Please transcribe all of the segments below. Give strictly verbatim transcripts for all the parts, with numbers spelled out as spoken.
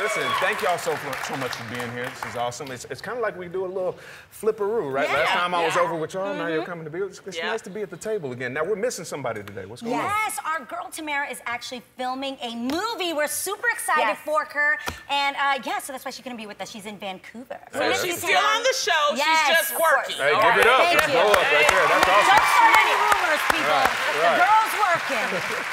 Listen, thank y'all so, so much for being here. This is awesome. It's, it's kind of like we do a little flipperoo, right? Yeah. Last time I was yeah. over with y'all, mm-hmm. now you're coming to be. It's, it's yeah. nice to be at the table again. Now, we're missing somebody today. What's going yes, on? Yes, our girl Tamara is actually filming a movie. We're super excited yes. for her. And uh, yeah, so that's why she couldn't be with us. She's in Vancouver. So right. she's still on the show. Yes, she's just working. Hey, give it up. Thank you. Blow up right there. That's awesome. Don't start any rumors, people. Right. Right. The girl's working.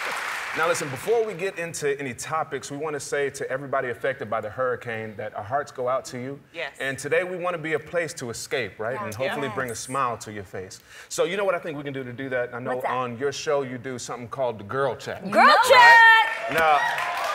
Now listen, before we get into any topics, we want to say to everybody affected by the hurricane that our hearts go out to you. Yes. And today we want to be a place to escape, right? Yes. And hopefully yes. bring a smile to your face. So you know what I think we can do to do that? I know on your show you do something called the Girl Chat. Girl right? Chat! Now,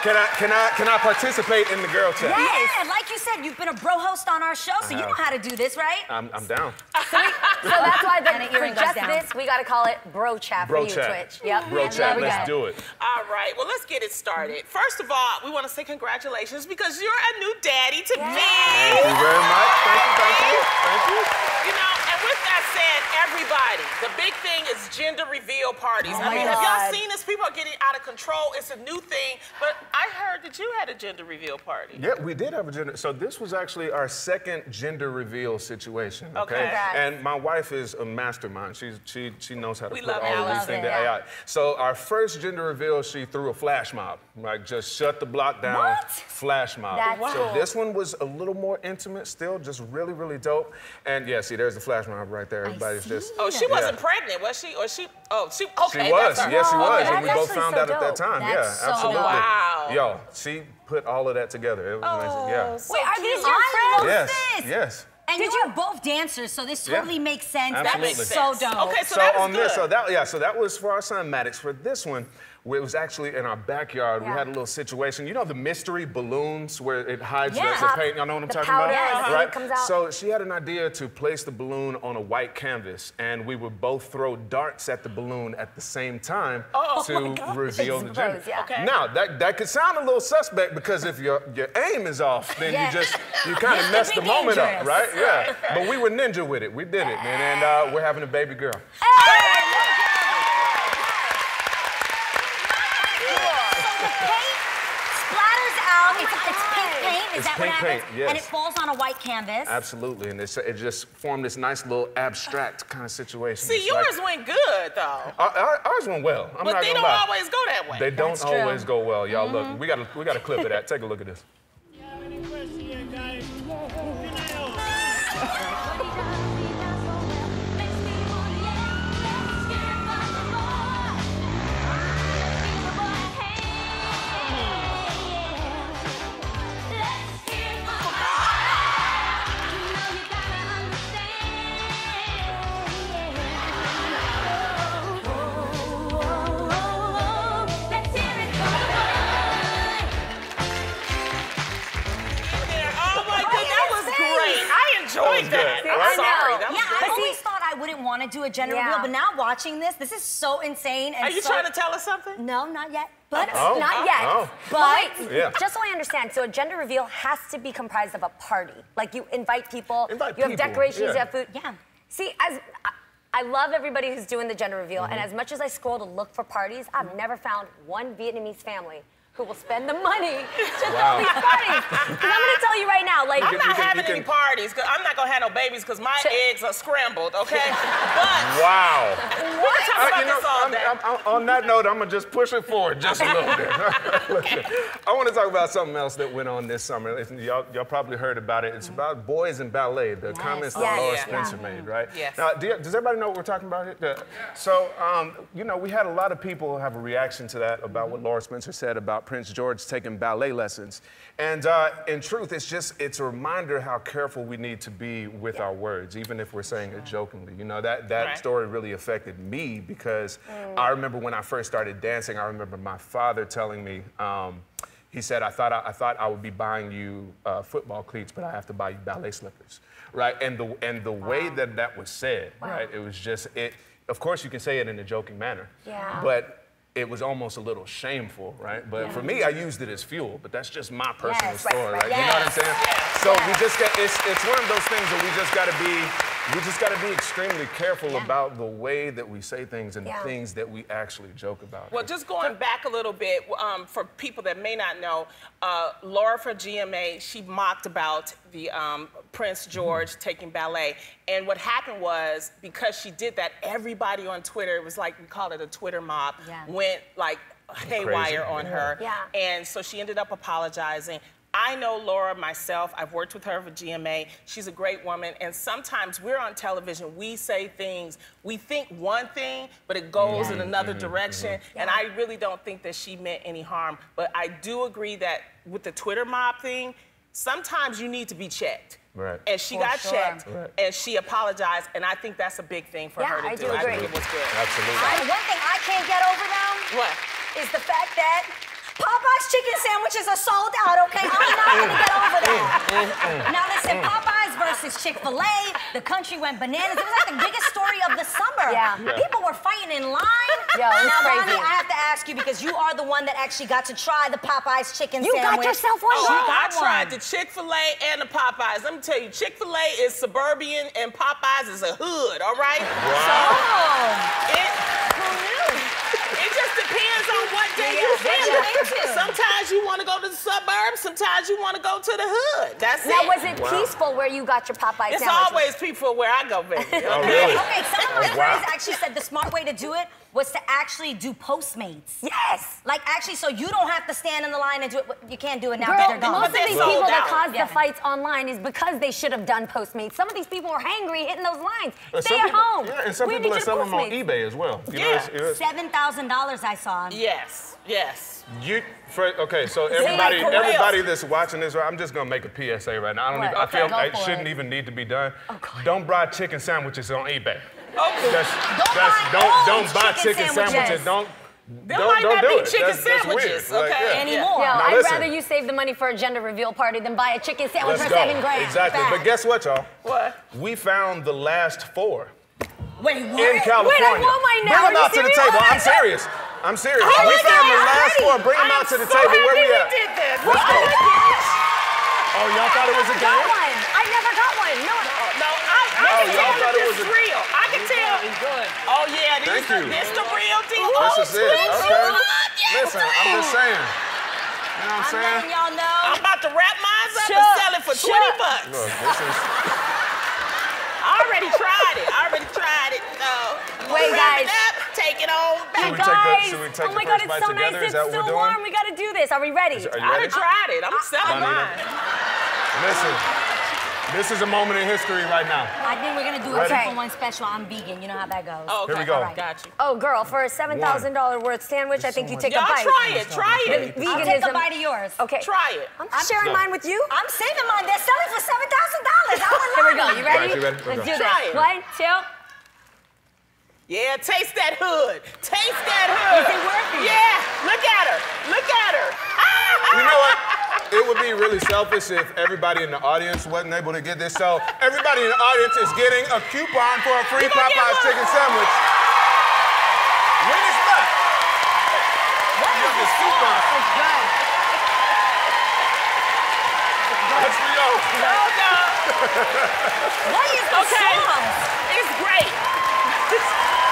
can I, can, I, can I participate in the Girl Chat? Yes, yes. Like you said, you've been a bro host on our show, so you know how to do this, right? I'm, I'm down. So, we, so that's why the, for just down. This, we got to call it Bro Chat bro for you, chat. Twitch. Yep. Bro and Chat, let's go. Do it. All right, well, let's get it started. First of all, we want to say congratulations because you're a new daddy to yeah. me. Thank you very much. Thank you, thank you, thank you. You know, and with that said, everybody, the big thing is gender reveal parties. Oh I mean, God. Have y'all seen this? People are getting out of control. It's a new thing, but I heard that you had a gender reveal party. Yeah, we did have a gender. So this was actually our second gender reveal situation. Okay. okay. And my wife is a mastermind. She's, she she knows how to we put all of these things to A I. So our first gender reveal, she threw a flash mob. Like just shut the block down. What? Flash mob. That's wow. So this one was a little more intimate still, just really, really dope. And yeah, see, there's the flash mob right there. Everybody's just oh, she yeah. wasn't pregnant, was she? Or she oh she okay. She was, yes, she was. And we both found out at that time. That's yeah, absolutely. So wow. Yo, she put all of that together. It was oh, amazing. Yeah. So wait, are these your I friends? Yes. Yes. And Did you are both dancers, so this totally yeah. makes sense. Absolutely. That makes so dope. Okay, so, so that was on good. This, so that yeah, so that was for our son Maddox. For this one, it was actually in our backyard. Yeah. We had a little situation. You know the mystery balloons where it hides yeah. the, the paint. Y'all know what I'm the talking powder, about, yeah, right? It comes out. So she had an idea to place the balloon on a white canvas, and we would both throw darts at the balloon at the same time oh, to oh reveal it's the gender. Yeah. Okay. Now that that could sound a little suspect because if your your aim is off, then yeah. you just you kind of mess the dangerous. Moment up, right? Yeah. But we were ninja with it. We did it, man, and uh, we're having a baby girl. Hey! Is that pink what happens? Paint, yes. And it falls on a white canvas. Absolutely, and it's, it just formed this nice little abstract kind of situation. See, it's yours like, went good though. Our, our, ours went well. I'm but not they don't lie. Always go that way. They don't That's always true. Go well, y'all. Mm-hmm. Look, we got a we got a clip of that. Take a look at this. You have any questions here, guys? Want to do a gender yeah. reveal, but now watching this, this is so insane. And are you so trying to tell us something? No, not yet. But oh, not oh, yet. Oh. But yeah. just so I understand, so a gender reveal has to be comprised of a party. Like you invite people, invite you people. Have decorations, yeah. you have food. Yeah. See, as I, I love everybody who's doing the gender reveal, mm-hmm. and as much as I scroll to look for parties, I've mm-hmm. never found one Vietnamese family who will spend the money to wow. throw these parties. Because I'm going to tell you right now, like... I'm not can, having can... any parties, because I'm not going to have no babies, because my Ch eggs are scrambled, okay? But... Wow. We're talking I, about you know, this all I'm, day. I'm, I'm, on that note, I'm going to just push it forward just a little bit. Listen, I want to talk about something else that went on this summer. Y'all probably heard about it. It's mm-hmm. about boys in ballet, the yes. comments yes. that Laura yeah. Spencer yeah. made, right? Yes. Now, do you, does everybody know what we're talking about here? Yeah. So, um, you know, we had a lot of people have a reaction to that about mm-hmm. what Laura Spencer said about Prince George taking ballet lessons. And uh, in truth, it's just, it's a reminder how careful we need to be with yeah. our words, even if we're saying yeah. it jokingly. You know, that, that right. story really affected me because mm. I remember when I first started dancing, I remember my father telling me, um, he said, I thought I, I thought I would be buying you uh, football cleats, but I have to buy you ballet slippers, right? And the, and the wow. way that that was said, wow. right? It was just, it. Of course you can say it in a joking manner, yeah. but it was almost a little shameful, right? But yeah. for me, I used it as fuel, but that's just my personal yes, story, right? right? Yes. You know what I'm saying? Yes. So yes. we just got, it's, it's one of those things that we just gotta be We just got to be extremely careful yeah. about the way that we say things and yeah. things that we actually joke about. Well, just going back a little bit, um, for people that may not know, uh, Laura from G M A, she mocked about the um, Prince George mm-hmm. taking ballet. And what happened was, because she did that, everybody on Twitter, it was like, we call it a Twitter mob, yeah. went like haywire on her. Yeah. And so she ended up apologizing. I know Laura myself. I've worked with her for G M A. She's a great woman. And sometimes we're on television, we say things, we think one thing, but it goes yeah. in another mm-hmm. direction. Mm-hmm. And yeah. I really don't think that she meant any harm. But I do agree that with the Twitter mob thing, sometimes you need to be checked. Right. And she for got sure. checked, right. and she apologized. And I think that's a big thing for yeah, her to I do. do. I agree. I think it was good. Absolutely. I, one thing I can't get over now what? is the fact that Popeye's chicken sandwiches are sold out, okay? I'm not gonna get over that. Now listen, Popeye's versus Chick-fil-A, the country went bananas. It was like the biggest story of the summer. Yeah. yeah. People were fighting in line. Yo, it was now, crazy. Bonnie, I have to ask you, because you are the one that actually got to try the Popeye's chicken you sandwich. You got yourself one? Oh, I tried the Chick-fil-A and the Popeye's. Let me tell you, Chick-fil-A is suburban and Popeye's is a hood, all right? Wow. So, oh. it, who knew? It just depends on what day yeah, you feel. Sometimes you want to go to the suburbs, sometimes you want to go to the hood. That's now, it. Now, was it wow. peaceful where you got your Popeye sandwiches? It's always peaceful where I go, baby. Okay? Oh, really? Okay, some of my oh, wow. friends actually said the smart way to do it was to actually do Postmates. Yes! Like, actually, so you don't have to stand in the line and do it. You can't do it now that they're gone. Most of these people that caused the fights online is because they should have done Postmates. Some of these people were hangry hitting those lines. Stay at home. Yeah, and some people are selling them on eBay as well. Yeah. seven thousand dollars I saw. Yes, yes. You, for, okay, so everybody everybody that's watching this, I'm just gonna make a P S A right now. I don't even, I feel like it shouldn't even need to be done. Don't buy chicken sandwiches on eBay. Okay. That's, don't, that's, buy don't, don't buy chicken, chicken sandwiches. sandwiches. Don't, there don't, might don't not do be it. chicken that's, sandwiches, that's okay? Like, yeah. Anymore. Yeah. Yo, I'd listen. rather you save the money for a gender reveal party than buy a chicken sandwich Let's for go. seven grand. Exactly. Back. But guess what, y'all? What? We found the last four. Wait, what? In California. Wait, I want mine now. Bring them out to the table. I'm serious. I'm serious. Oh we found God, the last ready. four. Bring them out to the so table. Where we at? Did this. Let's go. Oh, y'all thought it was a game? I never got one. No, no, I thought it was real. Good. Oh, yeah, this is this the real deal. This is it. Okay. Listen, I'm just saying. You know what I'm saying? I'm letting y'all know. I'm about to wrap mine up and sell it for twenty bucks. Look, this is... I already tried it. I already tried it. No. Wait, guys. Take it on back. Should we take the, should we take oh, my God, it's so nice. It's so warm. We got to do this. Are we ready? I already tried it. I'm selling mine. Listen. This is a moment in history right now. I think we're gonna do a two for one special. I'm vegan. You know how that goes. Oh, okay. Here we go. Right. Got you. Oh, girl, for a seven thousand dollar worth sandwich, There's I think so you take a bite. Y'all try it. Try it. Veganism. I'll take a bite of yours. Okay. Try it. I'm, I'm sharing no. mine with you. I'm saving mine. They're selling for seven thousand dollars. Here we go. You ready? Right, you ready? Let's do try this. It. One, two. Yeah, taste that hood. Taste that hood. Is it worth it? Yeah. Look at her. Look at her. You know what? It would be really selfish if everybody in the audience wasn't able to get this. So everybody in the audience is getting a coupon for a free Popeye's chicken sandwich. When is that? What is this coupon? It's good. That's for y'all. No, no. What is the song? It's great.